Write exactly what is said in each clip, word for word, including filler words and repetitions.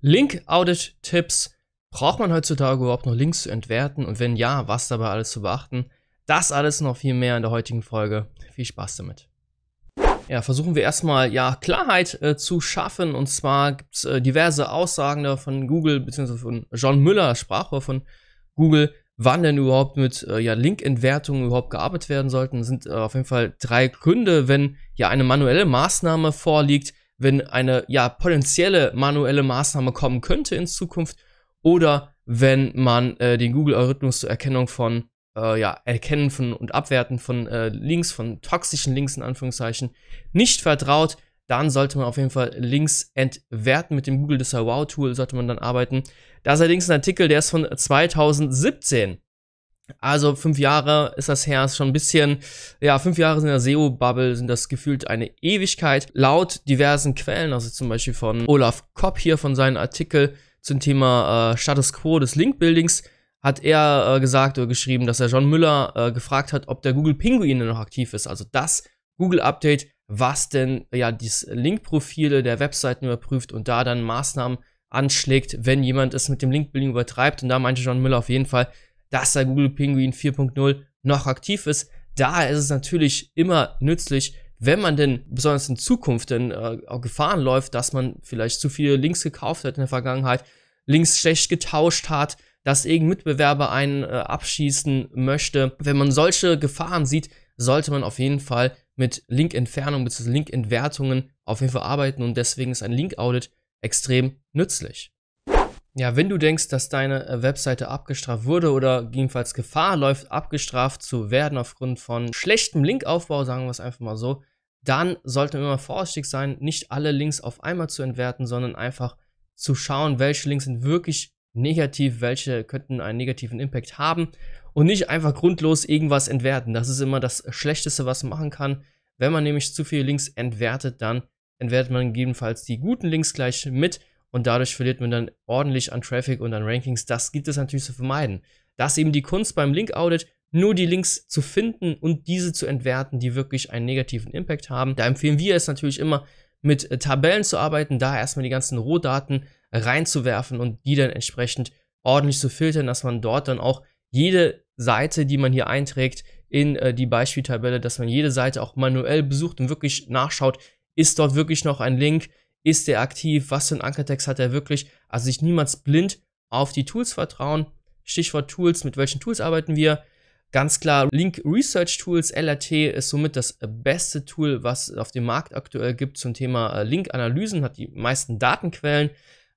Linkaudit-Tipps. Braucht man heutzutage überhaupt noch Links zu entwerten? Und wenn ja, was dabei alles zu beachten? Das alles noch viel mehr in der heutigen Folge. Viel Spaß damit. Ja, versuchen wir erstmal ja, Klarheit äh, zu schaffen. Und zwar gibt es äh, diverse Aussagen da von Google, beziehungsweise von John Mueller, Sprachrohr von Google, wann denn überhaupt mit äh, ja, Link-Entwertungen überhaupt gearbeitet werden sollten. Das sind äh, auf jeden Fall drei Gründe, wenn ja eine manuelle Maßnahme vorliegt, wenn eine ja potenzielle manuelle Maßnahme kommen könnte in Zukunft oder wenn man äh, den Google-Algorithmus zur Erkennung von, äh, ja, Erkennen von und Abwerten von äh, Links, von toxischen Links in Anführungszeichen, nicht vertraut, dann sollte man auf jeden Fall Links entwerten. Mit dem Google Disavow Tool sollte man dann arbeiten. Da ist allerdings ein Artikel, der ist von zweitausendsiebzehn. Also fünf Jahre ist das her, ist schon ein bisschen, ja, fünf Jahre sind in der S E O-Bubble, sind das gefühlt eine Ewigkeit. Laut diversen Quellen, also zum Beispiel von Olaf Kopp hier, von seinem Artikel zum Thema äh, Status Quo des Link-Buildings, hat er äh, gesagt oder geschrieben, dass er John Mueller äh, gefragt hat, ob der Google Penguin noch aktiv ist. Also das Google-Update, was denn ja die Link-Profile der Webseiten überprüft und da dann Maßnahmen anschlägt, wenn jemand es mit dem Link-Building übertreibt. Und da meinte John Mueller auf jeden Fall, dass der Google Penguin vier punkt null noch aktiv ist. Daher ist es natürlich immer nützlich, wenn man denn besonders in Zukunft denn äh, auch Gefahren läuft, dass man vielleicht zu viele Links gekauft hat in der Vergangenheit, Links schlecht getauscht hat, dass irgendein Mitbewerber einen äh, abschießen möchte. Wenn man solche Gefahren sieht, sollte man auf jeden Fall mit Linkentfernung bzw. Linkentwertungen auf jeden Fall arbeiten und deswegen ist ein Linkaudit extrem nützlich. Ja, wenn du denkst, dass deine Webseite abgestraft wurde oder jedenfalls Gefahr läuft, abgestraft zu werden aufgrund von schlechtem Linkaufbau, sagen wir es einfach mal so, dann sollte man immer vorsichtig sein, nicht alle Links auf einmal zu entwerten, sondern einfach zu schauen, welche Links sind wirklich negativ, welche könnten einen negativen Impact haben und nicht einfach grundlos irgendwas entwerten. Das ist immer das Schlechteste, was man machen kann. Wenn man nämlich zu viele Links entwertet, dann entwertet man gegebenenfalls die guten Links gleich mit. Und dadurch verliert man dann ordentlich an Traffic und an Rankings. Das gibt es natürlich zu vermeiden. Das ist eben die Kunst beim Linkaudit, nur die Links zu finden und diese zu entwerten, die wirklich einen negativen Impact haben. Da empfehlen wir es natürlich immer, mit Tabellen zu arbeiten, da erstmal die ganzen Rohdaten reinzuwerfen und die dann entsprechend ordentlich zu filtern, dass man dort dann auch jede Seite, die man hier einträgt, in die Beispieltabelle, dass man jede Seite auch manuell besucht und wirklich nachschaut, ist dort wirklich noch ein Link, ist der aktiv? Was für einen Ankertext hat er wirklich? Also sich niemals blind auf die Tools vertrauen. Stichwort Tools, mit welchen Tools arbeiten wir? Ganz klar, Link Research Tools, L R T, ist somit das beste Tool, was es auf dem Markt aktuell gibt zum Thema Link-Analysen, hat die meisten Datenquellen.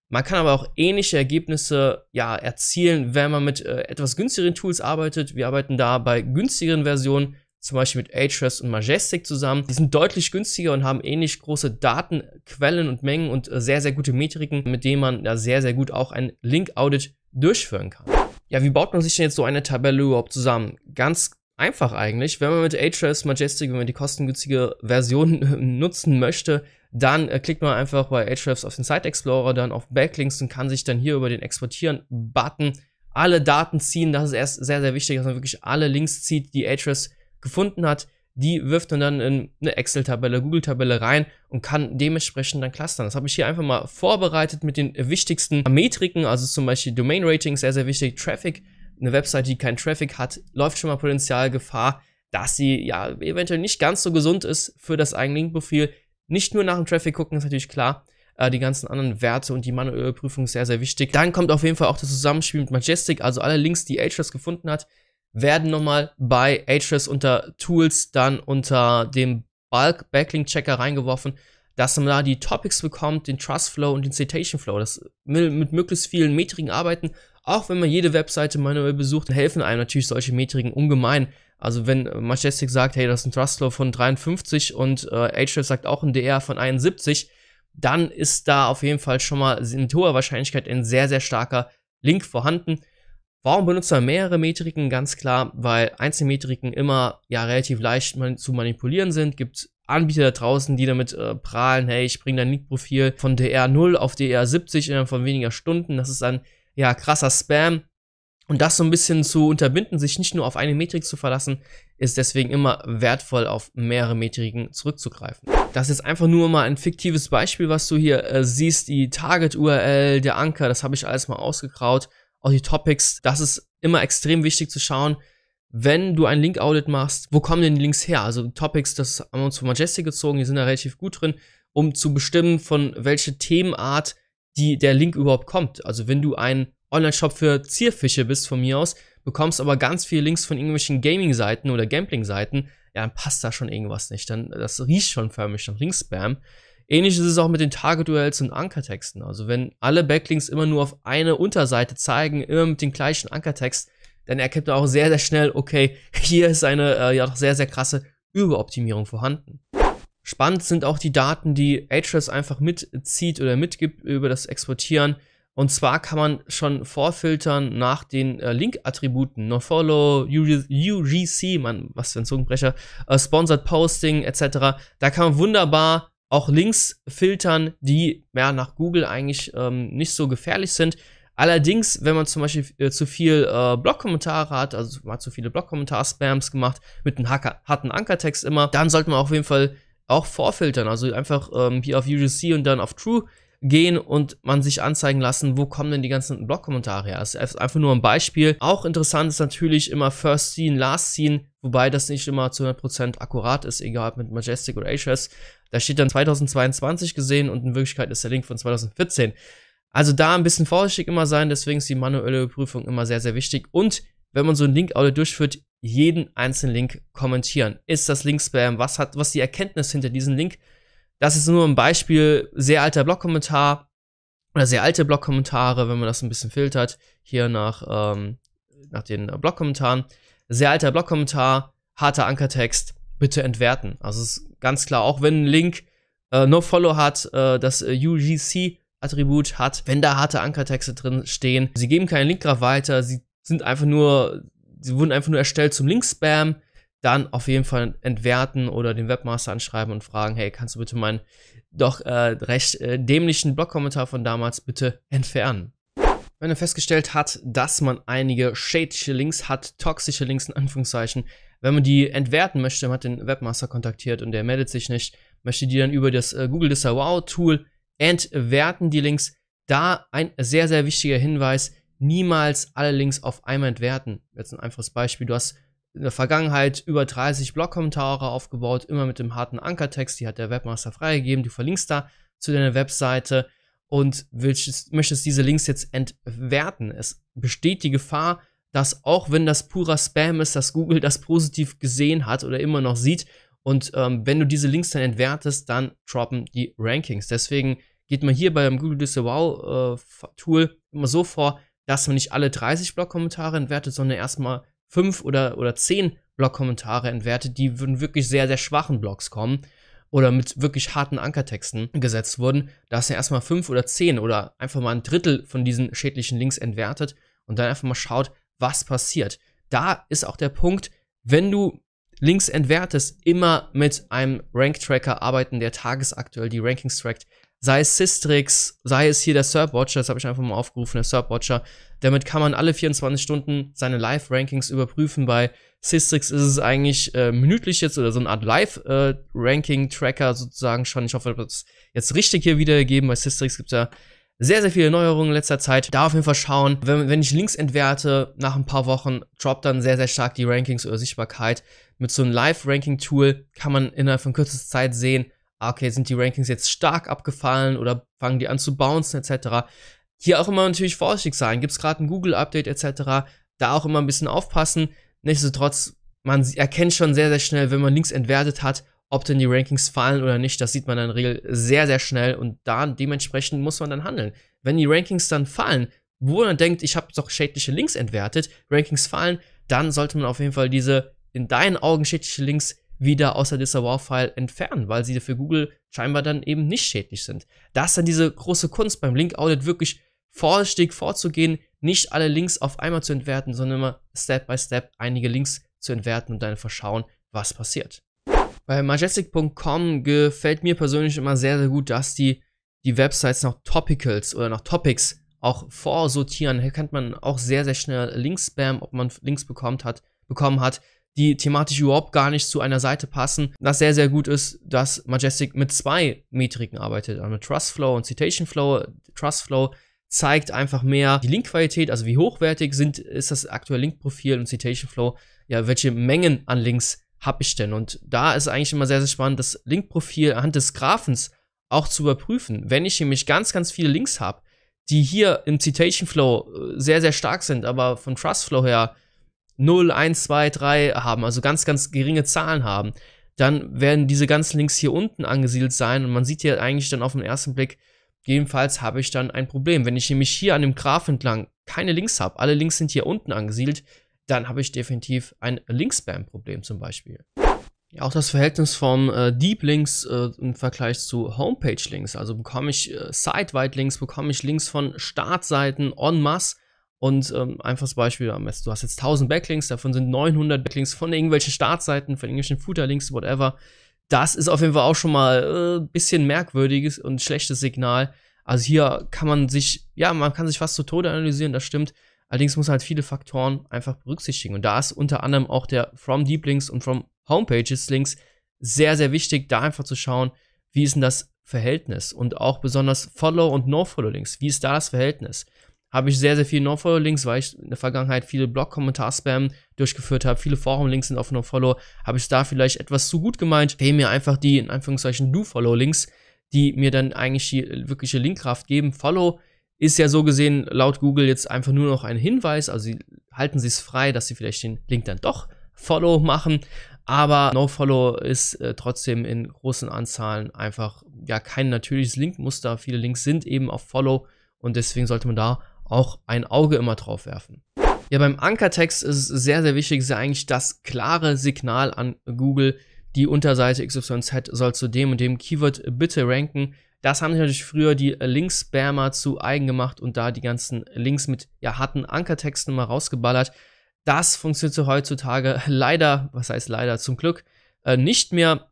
Man kann aber auch ähnliche Ergebnisse ja, erzielen, wenn man mit äh, etwas günstigeren Tools arbeitet. Wir arbeiten da bei günstigeren Versionen, zum Beispiel mit Ahrefs und Majestic zusammen. Die sind deutlich günstiger und haben ähnlich große Datenquellen und Mengen und sehr, sehr gute Metriken, mit denen man da sehr, sehr gut auch ein Link-Audit durchführen kann. Ja, wie baut man sich denn jetzt so eine Tabelle überhaupt zusammen? Ganz einfach eigentlich. Wenn man mit Ahrefs, Majestic, wenn man die kostengünstige Version nutzen möchte, dann klickt man einfach bei Ahrefs auf den Site Explorer, dann auf Backlinks und kann sich dann hier über den Exportieren-Button alle Daten ziehen. Das ist erst sehr, sehr wichtig, dass man wirklich alle Links zieht, die Ahrefs gefunden hat, die wirft man dann in eine Excel-Tabelle, Google-Tabelle rein und kann dementsprechend dann clustern. Das habe ich hier einfach mal vorbereitet mit den wichtigsten Metriken, also zum Beispiel Domain-Rating, sehr, sehr wichtig, Traffic, eine Website, die kein Traffic hat, läuft schon mal Potenzial, Gefahr, dass sie ja eventuell nicht ganz so gesund ist für das eigene Link-Profil. Nicht nur nach dem Traffic gucken, ist natürlich klar, die ganzen anderen Werte und die manuelle Prüfung ist sehr, sehr wichtig. Dann kommt auf jeden Fall auch das Zusammenspiel mit Majestic, also alle Links, die Ahrefs gefunden hat, werden nochmal bei Ahrefs unter Tools dann unter dem Bulk Backlink Checker reingeworfen, dass man da die Topics bekommt, den Trust Flow und den Citation Flow. Das mit möglichst vielen Metriken arbeiten, auch wenn man jede Webseite manuell besucht, helfen einem natürlich solche Metriken ungemein. Also wenn Majestic sagt, hey, das ist ein Trust Flow von dreiundfünfzig und äh, Ahrefs sagt auch ein D R von einundsiebzig, dann ist da auf jeden Fall schon mal mit hoher Wahrscheinlichkeit ein sehr, sehr starker Link vorhanden. Warum benutzt man mehrere Metriken? Ganz klar, weil Einzelmetriken immer ja relativ leicht man zu manipulieren sind. Gibt Anbieter da draußen, die damit äh, prahlen, hey, ich bringe dein Link-Profil von D R null auf D R siebzig innerhalb von weniger Stunden. Das ist ein ja krasser Spam. Und das so ein bisschen zu unterbinden, sich nicht nur auf eine Metrik zu verlassen, ist deswegen immer wertvoll, auf mehrere Metriken zurückzugreifen. Das ist einfach nur mal ein fiktives Beispiel, was du hier äh, siehst. Die Target-U R L, der Anker, das habe ich alles mal ausgekraut. Auch die Topics, das ist immer extrem wichtig zu schauen, wenn du ein Link-Audit machst, wo kommen denn die Links her? Also die Topics, das haben wir uns von Majestic gezogen, die sind da relativ gut drin, um zu bestimmen, von welcher Themenart die, der Link überhaupt kommt. Also wenn du ein Online-Shop für Zierfische bist von mir aus, bekommst aber ganz viele Links von irgendwelchen Gaming-Seiten oder Gambling-Seiten, ja, dann passt da schon irgendwas nicht. Dann, das riecht schon förmlich nach Link-Spam. Ähnlich ist es auch mit den Target-U R Ls und Ankertexten. Also wenn alle Backlinks immer nur auf eine Unterseite zeigen, immer mit dem gleichen Ankertext, dann erkennt man auch sehr, sehr schnell, okay, hier ist eine äh, ja doch sehr, sehr krasse Überoptimierung vorhanden. Spannend sind auch die Daten, die Ahrefs einfach mitzieht oder mitgibt über das Exportieren. Und zwar kann man schon vorfiltern nach den äh, Link-Attributen, NoFollow, U G C, Mann, was für ein Zungenbrecher, äh, Sponsored Posting et cetera. Da kann man wunderbar auch Links filtern, die ja, nach Google eigentlich ähm, nicht so gefährlich sind. Allerdings, wenn man zum Beispiel äh, zu viel äh, Blog-Kommentare hat, also man hat zu viele Blog-Kommentar-Spams gemacht, mit einem harten Ankertext immer, dann sollte man auf jeden Fall auch vorfiltern. Also einfach ähm, hier auf U G C und dann auf True gehen und man sich anzeigen lassen, wo kommen denn die ganzen Blog-Kommentare her. Das ist einfach nur ein Beispiel. Auch interessant ist natürlich immer First Seen, Last Seen, wobei das nicht immer zu hundert Prozent akkurat ist, egal ob mit Majestic oder Ahrefs. Da steht dann zweitausendzweiundzwanzig gesehen und in Wirklichkeit ist der Link von zweitausendvierzehn. Also da ein bisschen vorsichtig immer sein, deswegen ist die manuelle Prüfung immer sehr, sehr wichtig. Und wenn man so einen Link-Audit durchführt, jeden einzelnen Link kommentieren. Ist das Link-Spam? Was hat, was die Erkenntnis hinter diesem Link? Das ist nur ein Beispiel, sehr alter Blog-Kommentar oder sehr alte Blog-Kommentare, wenn man das ein bisschen filtert, hier nach, ähm, nach den äh, Blog-Kommentaren. Sehr alter Blog-Kommentar, harter Ankertext, bitte entwerten. Also ist ganz klar, auch wenn ein Link äh, NoFollow hat, äh, das äh, U G C-Attribut hat, wenn da harte Ankertexte drin stehen, sie geben keinen Link drauf weiter, sie sind einfach nur, sie wurden einfach nur erstellt zum Link-Spam, dann auf jeden Fall entwerten oder den Webmaster anschreiben und fragen, hey, kannst du bitte meinen doch äh, recht äh, dämlichen Blog-Kommentar von damals bitte entfernen. Wenn er festgestellt hat, dass man einige schädliche Links hat, toxische Links in Anführungszeichen, wenn man die entwerten möchte, man hat den Webmaster kontaktiert und der meldet sich nicht, möchte die dann über das äh, Google Disavow Tool entwerten, die Links. Da ein sehr, sehr wichtiger Hinweis, niemals alle Links auf einmal entwerten. Jetzt ein einfaches Beispiel, du hast in der Vergangenheit über dreißig Blog-Kommentare aufgebaut, immer mit dem harten Ankertext, die hat der Webmaster freigegeben, du verlinkst da zu deiner Webseite und willst, möchtest diese Links jetzt entwerten. Es besteht die Gefahr, dass auch wenn das purer Spam ist, dass Google das positiv gesehen hat oder immer noch sieht und ähm, wenn du diese Links dann entwertest, dann droppen die Rankings. Deswegen geht man hier beim Google Disavow äh, Tool immer so vor, dass man nicht alle dreißig Blog-Kommentare entwertet, sondern erstmal fünf oder, oder zehn Blog-Kommentare entwertet, die von wirklich sehr, sehr schwachen Blogs kommen oder mit wirklich harten Ankertexten gesetzt wurden. Da ist ja erstmal fünf oder zehn oder einfach mal ein Drittel von diesen schädlichen Links entwertet und dann einfach mal schaut, was passiert. Da ist auch der Punkt, wenn du Links entwertest, immer mit einem Rank-Tracker arbeiten, der tagesaktuell die Rankings trackt. Sei es Sistrix, sei es hier der Serp-Watcher, das habe ich einfach mal aufgerufen, der Serp-Watcher. Damit kann man alle vierundzwanzig Stunden seine Live-Rankings überprüfen. Bei Sistrix ist es eigentlich äh, minütlich jetzt oder so eine Art Live-Ranking-Tracker äh, sozusagen schon. Ich hoffe, ich habe das jetzt richtig hier wiedergegeben. Bei Sistrix gibt es ja sehr, sehr viele Neuerungen in letzter Zeit. Da auf jeden Fall schauen, wenn, wenn ich Links entwerte, nach ein paar Wochen droppt dann sehr, sehr stark die Rankings oder Sichtbarkeit. Mit so einem Live-Ranking-Tool kann man innerhalb von kürzester Zeit sehen, okay, sind die Rankings jetzt stark abgefallen oder fangen die an zu bouncen et cetera. Hier auch immer natürlich vorsichtig sein. Gibt es gerade ein Google-Update et cetera. Da auch immer ein bisschen aufpassen. Nichtsdestotrotz, man erkennt schon sehr, sehr schnell, wenn man Links entwertet hat, ob denn die Rankings fallen oder nicht. Das sieht man in der Regel sehr, sehr schnell und da dementsprechend muss man dann handeln. Wenn die Rankings dann fallen, wo man denkt, ich habe doch schädliche Links entwertet, Rankings fallen, dann sollte man auf jeden Fall diese in deinen Augen schädlichen Links wieder aus der Disavow-File entfernen, weil sie für Google scheinbar dann eben nicht schädlich sind. Da ist dann diese große Kunst beim Link-Audit wirklich vorsichtig vorzugehen, nicht alle Links auf einmal zu entwerten, sondern immer Step by Step einige Links zu entwerten und dann verschauen, was passiert. Bei Majestic Punkt com gefällt mir persönlich immer sehr, sehr gut, dass die, die Websites nach Topicals oder nach Topics auch vorsortieren. Hier kann man auch sehr, sehr schnell Links spammen, ob man Links bekommt hat, bekommen hat, die thematisch überhaupt gar nicht zu einer Seite passen. Was sehr, sehr gut ist, dass Majestic mit zwei Metriken arbeitet, also mit Trustflow und Citationflow. Trustflow zeigt einfach mehr die Linkqualität, also wie hochwertig sind, ist das aktuelle Linkprofil, und Citationflow, ja, welche Mengen an Links habe ich denn? Und da ist eigentlich immer sehr, sehr spannend, das Linkprofil anhand des Graphens auch zu überprüfen. Wenn ich nämlich ganz, ganz viele Links habe, die hier im Citationflow sehr, sehr stark sind, aber von Trustflow her null, eins, zwei, drei haben, also ganz, ganz geringe Zahlen haben, dann werden diese ganzen Links hier unten angesiedelt sein, und man sieht hier eigentlich dann auf den ersten Blick, jedenfalls habe ich dann ein Problem. Wenn ich nämlich hier an dem Graph entlang keine Links habe, alle Links sind hier unten angesiedelt, dann habe ich definitiv ein Link-Spam-Problem zum Beispiel. Ja, auch das Verhältnis von äh, Deep Links äh, im Vergleich zu Homepage Links. Also bekomme ich äh, Site-wide Links, bekomme ich Links von Startseiten en masse. Und ähm, einfaches Beispiel, du hast jetzt tausend Backlinks, davon sind neunhundert Backlinks von irgendwelchen Startseiten, von irgendwelchen Footerlinks, whatever. Das ist auf jeden Fall auch schon mal ein äh, bisschen merkwürdiges und schlechtes Signal. Also hier kann man sich, ja, man kann sich fast zu Tode analysieren, das stimmt. Allerdings muss man halt viele Faktoren einfach berücksichtigen. Und da ist unter anderem auch der From Deep Links und From Homepages Links sehr, sehr wichtig, da einfach zu schauen, wie ist denn das Verhältnis? Und auch besonders Follow- und No-Follow-Links, wie ist da das Verhältnis? Habe ich sehr, sehr viele No-Follow-Links, weil ich in der Vergangenheit viele Blog-Kommentar-Spam durchgeführt habe, viele Forum-Links sind auf No-Follow, habe ich da vielleicht etwas zu gut gemeint, fehlen mir einfach die, in Anführungszeichen, Do-Follow-Links, die mir dann eigentlich die wirkliche Linkkraft geben. Follow ist ja so gesehen laut Google jetzt einfach nur noch ein Hinweis, also sie halten sie es frei, dass sie vielleicht den Link dann doch Follow machen, aber No-Follow ist äh, trotzdem in großen Anzahlen einfach, ja, kein natürliches Linkmuster, viele Links sind eben auf Follow, und deswegen sollte man da auch ein Auge immer drauf werfen. Ja, beim Ankertext ist es sehr, sehr wichtig, ist ja eigentlich das klare Signal an Google, die Unterseite X Y Z soll zu dem und dem Keyword bitte ranken. Das haben sich natürlich früher die Link-Spammer zu eigen gemacht und da die ganzen Links mit, ja, harten Ankertexten mal rausgeballert. Das funktioniert heutzutage leider, was heißt leider, zum Glück äh, nicht mehr.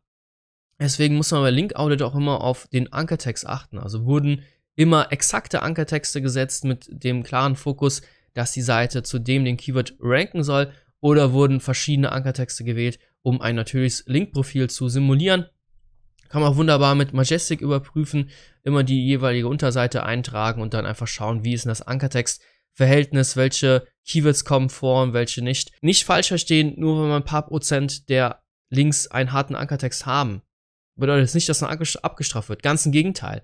Deswegen muss man bei Linkaudit auch immer auf den Ankertext achten. Also wurden immer exakte Ankertexte gesetzt mit dem klaren Fokus, dass die Seite zu dem den Keyword ranken soll, oder wurden verschiedene Ankertexte gewählt, um ein natürliches Linkprofil zu simulieren. Kann man auch wunderbar mit Majestic überprüfen, immer die jeweilige Unterseite eintragen und dann einfach schauen, wie ist denn das Ankertextverhältnis, welche Keywords kommen vor und welche nicht. Nicht falsch verstehen, nur wenn man ein paar Prozent der Links einen harten Ankertext haben, bedeutet das nicht, dass man abgestraft wird, ganz im Gegenteil.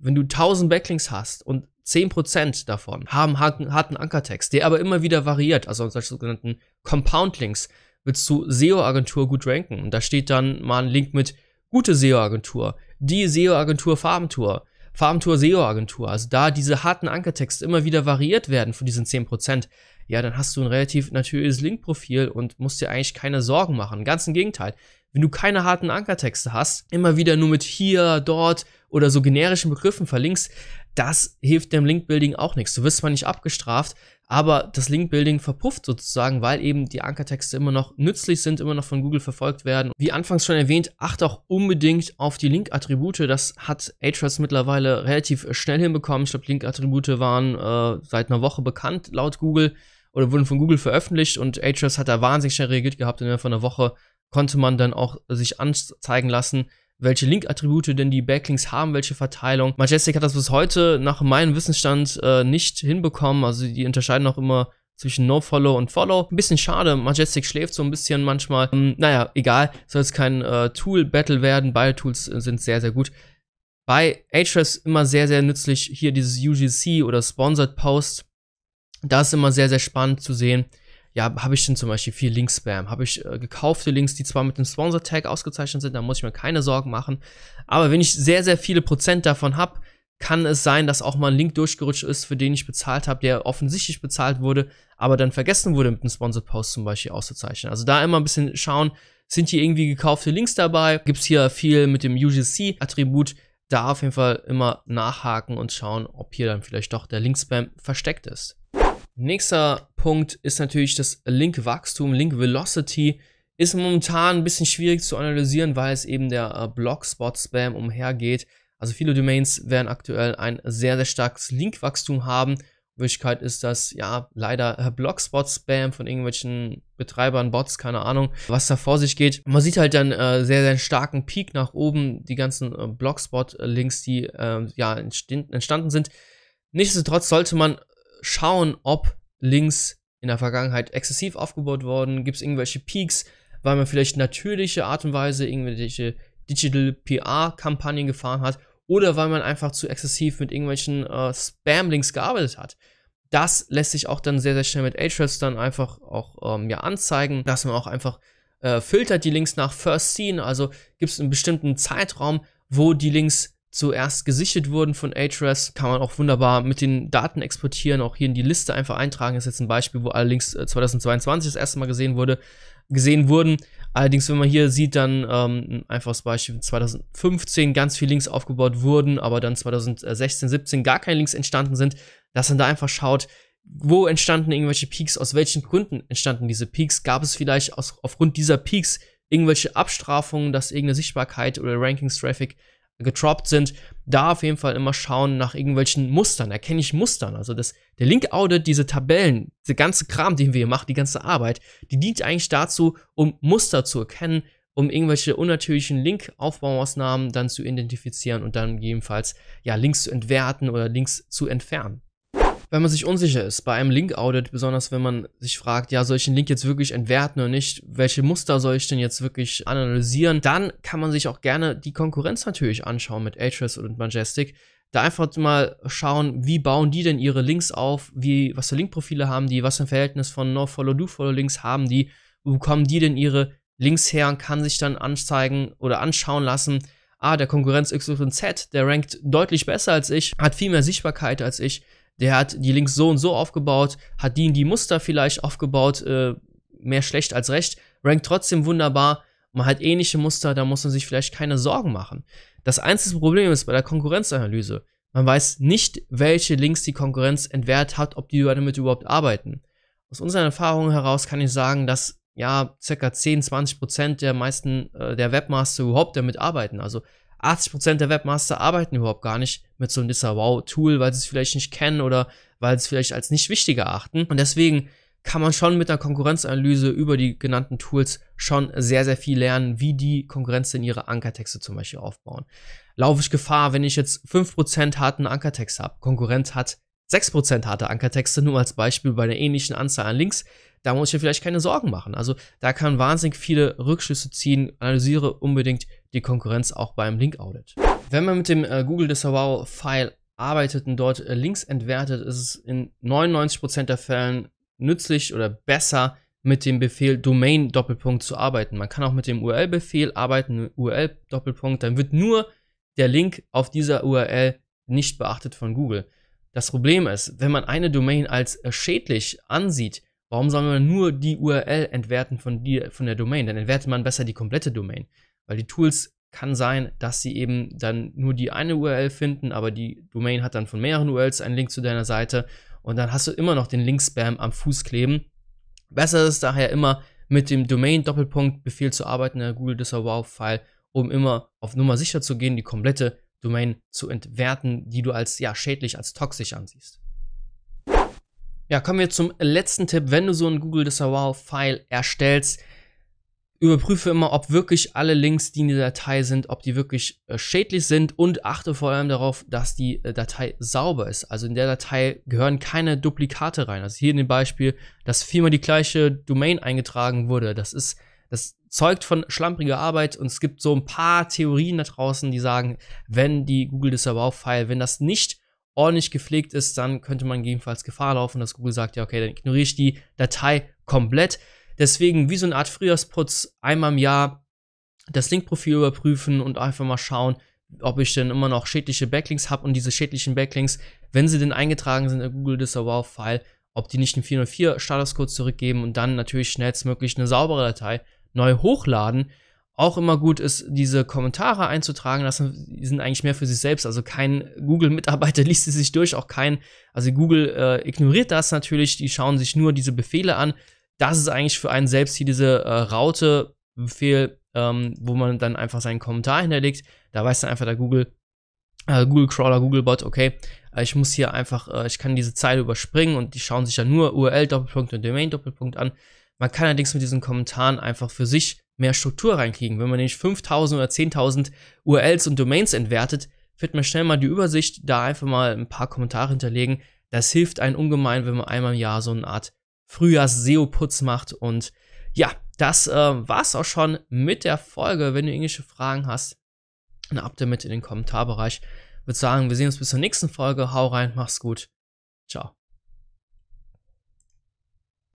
Wenn du tausend Backlinks hast und zehn Prozent davon haben harten Ankertext, der aber immer wieder variiert, also solche sogenannten Compound-Links, willst du S E O-Agentur gut ranken. Und da steht dann mal ein Link mit gute S E O-Agentur, die S E O-Agentur Farbentour, Farbentour S E O-Agentur. Also da diese harten Ankertexte immer wieder variiert werden von diesen zehn Prozent, ja, dann hast du ein relativ natürliches Linkprofil und musst dir eigentlich keine Sorgen machen. Ganz im Gegenteil. Wenn du keine harten Ankertexte hast, immer wieder nur mit hier, dort oder so generischen Begriffen verlinkst, das hilft dem Linkbuilding auch nichts. Du wirst zwar nicht abgestraft, aber das Linkbuilding verpufft sozusagen, weil eben die Ankertexte immer noch nützlich sind, immer noch von Google verfolgt werden. Wie anfangs schon erwähnt, achte auch unbedingt auf die Link-Attribute. Das hat Ahrefs mittlerweile relativ schnell hinbekommen. Ich glaube, Link-Attribute waren äh, seit einer Woche bekannt laut Google oder wurden von Google veröffentlicht, und Ahrefs hat da wahnsinnig schnell reagiert gehabt. Innerhalb von einer Woche konnte man dann auch sich anzeigen lassen, welche Link-Attribute denn die Backlinks haben, welche Verteilung. Majestic hat das bis heute nach meinem Wissensstand äh, nicht hinbekommen, also die unterscheiden auch immer zwischen No-Follow und Follow. Ein bisschen schade, Majestic schläft so ein bisschen manchmal. Hm, naja, egal, soll jetzt kein äh, Tool-Battle werden, beide Tools äh, sind sehr, sehr gut. Bei Ahrefs immer sehr, sehr nützlich hier dieses U G C oder Sponsored Post. Da ist immer sehr, sehr spannend zu sehen, ja, habe ich denn zum Beispiel viel Link-Spam? Habe ich äh, gekaufte Links, die zwar mit dem Sponsor-Tag ausgezeichnet sind, da muss ich mir keine Sorgen machen. Aber wenn ich sehr, sehr viele Prozent davon habe, kann es sein, dass auch mal ein Link durchgerutscht ist, für den ich bezahlt habe, der offensichtlich bezahlt wurde, aber dann vergessen wurde, mit einem Sponsored-Post zum Beispiel auszuzeichnen. Also da immer ein bisschen schauen, sind hier irgendwie gekaufte Links dabei? Gibt es hier viel mit dem U G C-Attribut? Da auf jeden Fall immer nachhaken und schauen, ob hier dann vielleicht doch der Link-Spam versteckt ist. Nächster Punkt ist natürlich das Link-Wachstum, Link-Velocity. Ist momentan ein bisschen schwierig zu analysieren, weil es eben der äh, Blogspot-Spam umhergeht. Also viele Domains werden aktuell ein sehr, sehr starkes Linkwachstum haben. In Wirklichkeit ist das, ja, leider Blogspot-Spam von irgendwelchen Betreibern, Bots, keine Ahnung, was da vor sich geht. Man sieht halt dann äh, sehr, sehr starken Peak nach oben, die ganzen äh, Blogspot-Links, die äh, ja entstanden sind. Nichtsdestotrotz sollte man schauen, ob Links in der Vergangenheit exzessiv aufgebaut wurden, gibt es irgendwelche Peaks, weil man vielleicht natürliche Art und Weise irgendwelche Digital P R-Kampagnen gefahren hat oder weil man einfach zu exzessiv mit irgendwelchen äh, Spam-Links gearbeitet hat. Das lässt sich auch dann sehr, sehr schnell mit Ahrefs dann einfach auch ähm, ja, anzeigen, dass man auch einfach äh, filtert die Links nach First Seen, also gibt es einen bestimmten Zeitraum, wo die Links zuerst gesichtet wurden von Ahrefs, kann man auch wunderbar mit den Daten exportieren, auch hier in die Liste einfach eintragen. Das ist jetzt ein Beispiel, wo allerdings zweitausendzweiundzwanzig das erste Mal gesehen wurde, gesehen wurden. Allerdings, wenn man hier sieht, dann ähm, ein einfaches Beispiel, zweitausendfünfzehn ganz viele Links aufgebaut wurden, aber dann zweitausendsechzehn, siebzehn gar keine Links entstanden sind, dass man da einfach schaut, wo entstanden irgendwelche Peaks, aus welchen Gründen entstanden diese Peaks, gab es vielleicht aus, aufgrund dieser Peaks irgendwelche Abstrafungen, dass irgendeine Sichtbarkeit oder Rankings-Traffic getroppt sind. Da auf jeden Fall immer schauen nach irgendwelchen Mustern, erkenne ich Mustern. Also das, der Linkaudit, diese Tabellen, der ganze Kram, den wir hier machen, die ganze Arbeit, die dient eigentlich dazu, um Muster zu erkennen, um irgendwelche unnatürlichen Linkaufbaumaßnahmen dann zu identifizieren und dann gegebenenfalls ja, Links zu entwerten oder Links zu entfernen. Wenn man sich unsicher ist bei einem Linkaudit, besonders wenn man sich fragt, ja, soll ich den Link jetzt wirklich entwerten oder nicht, welche Muster soll ich denn jetzt wirklich analysieren, dann kann man sich auch gerne die Konkurrenz natürlich anschauen mit Ahrefs und Majestic. Da einfach mal schauen, wie bauen die denn ihre Links auf, wie, was für Linkprofile haben die, was für ein Verhältnis von No-Follow-Do-Follow-Links haben die, wo bekommen die denn ihre Links her und kann sich dann anzeigen oder anschauen lassen, ah, der Konkurrenz X Y Z, der rankt deutlich besser als ich, hat viel mehr Sichtbarkeit als ich, der hat die Links so und so aufgebaut, hat die in die Muster vielleicht aufgebaut, äh, mehr schlecht als recht, rankt trotzdem wunderbar, man hat ähnliche Muster, da muss man sich vielleicht keine Sorgen machen. Das einzige Problem ist bei der Konkurrenzanalyse, man weiß nicht, welche Links die Konkurrenz entwertet hat, ob die damit überhaupt arbeiten. Aus unseren Erfahrungen heraus kann ich sagen, dass ja ca. zehn bis zwanzig Prozent der meisten äh, der Webmaster überhaupt damit arbeiten, also achtzig Prozent der Webmaster arbeiten überhaupt gar nicht mit so einem Disavow-Tool, weil sie es vielleicht nicht kennen oder weil sie es vielleicht als nicht wichtig erachten. Und deswegen kann man schon mit einer Konkurrenzanalyse über die genannten Tools schon sehr, sehr viel lernen, wie die Konkurrenz denn ihre Ankertexte zum Beispiel aufbauen. Laufe ich Gefahr, wenn ich jetzt fünf Prozent harten Ankertext habe, Konkurrent hat sechs Prozent harte Ankertexte, nur als Beispiel bei einer ähnlichen Anzahl an Links, da muss ich mir vielleicht keine Sorgen machen. Also da kann wahnsinnig viele Rückschlüsse ziehen, analysiere unbedingt die Konkurrenz auch beim Linkaudit. Wenn man mit dem äh, Google Disavow-File arbeitet und dort äh, Links entwertet, ist es in neunundneunzig Prozent der Fällen nützlich oder besser, mit dem Befehl Domain-Doppelpunkt zu arbeiten. Man kann auch mit dem U R L-Befehl arbeiten, U R L-Doppelpunkt, dann wird nur der Link auf dieser U R L nicht beachtet von Google. Das Problem ist, wenn man eine Domain als äh, schädlich ansieht, warum soll man nur die U R L entwerten von, die, von der Domain? Dann entwertet man besser die komplette Domain. Weil die Tools, kann sein, dass sie eben dann nur die eine U R L finden, aber die Domain hat dann von mehreren U R Ls einen Link zu deiner Seite und dann hast du immer noch den Link-Spam am Fuß kleben. Besser ist daher immer, mit dem Domain-Doppelpunkt-Befehl zu arbeiten in der Google Disavow-File, um immer auf Nummer sicher zu gehen, die komplette Domain zu entwerten, die du als ja, schädlich, als toxisch ansiehst. Ja, kommen wir zum letzten Tipp. Wenn du so ein Google Disavow-File erstellst, überprüfe immer, ob wirklich alle Links, die in der Datei sind, ob die wirklich äh, schädlich sind und achte vor allem darauf, dass die äh, Datei sauber ist. Also in der Datei gehören keine Duplikate rein. Also hier in dem Beispiel, dass viermal die gleiche Domain eingetragen wurde. Das ist, das zeugt von schlampriger Arbeit und es gibt so ein paar Theorien da draußen, die sagen, wenn die Google Disavow-File, wenn das nicht ordentlich gepflegt ist, dann könnte man gegebenenfalls Gefahr laufen, dass Google sagt, ja okay, dann ignoriere ich die Datei komplett. Deswegen wie so eine Art Frühjahrsputz, einmal im Jahr das Linkprofil überprüfen und einfach mal schauen, ob ich denn immer noch schädliche Backlinks habe und diese schädlichen Backlinks, wenn sie denn eingetragen sind in der Google Disavow-File, ob die nicht einen vier null vier-Statuscode zurückgeben und dann natürlich schnellstmöglich eine saubere Datei neu hochladen. Auch immer gut ist, diese Kommentare einzutragen lassen, die sind eigentlich mehr für sich selbst, also kein Google-Mitarbeiter liest sie sich durch, auch kein, also Google äh, ignoriert das natürlich, die schauen sich nur diese Befehle an. Das ist eigentlich für einen selbst hier diese äh, Raute-Befehl, ähm, wo man dann einfach seinen Kommentar hinterlegt. Da weiß dann einfach der Google, äh, Google Crawler, Google Bot, okay, äh, ich muss hier einfach, äh, ich kann diese Zeile überspringen und die schauen sich ja nur U R L Doppelpunkt und Domain Doppelpunkt an. Man kann allerdings mit diesen Kommentaren einfach für sich mehr Struktur reinkriegen. Wenn man nämlich fünftausend oder zehntausend U R Ls und Domains entwertet, wird man schnell mal die Übersicht, da einfach mal ein paar Kommentare hinterlegen. Das hilft einem ungemein, wenn man einmal im Jahr so eine Art Frühjahrs-S E O-Putz macht. Und ja, das äh, war's auch schon mit der Folge. Wenn du irgendwelche Fragen hast, dann ab damit in den Kommentarbereich. Ich würde sagen, wir sehen uns bis zur nächsten Folge. Hau rein, mach's gut. Ciao.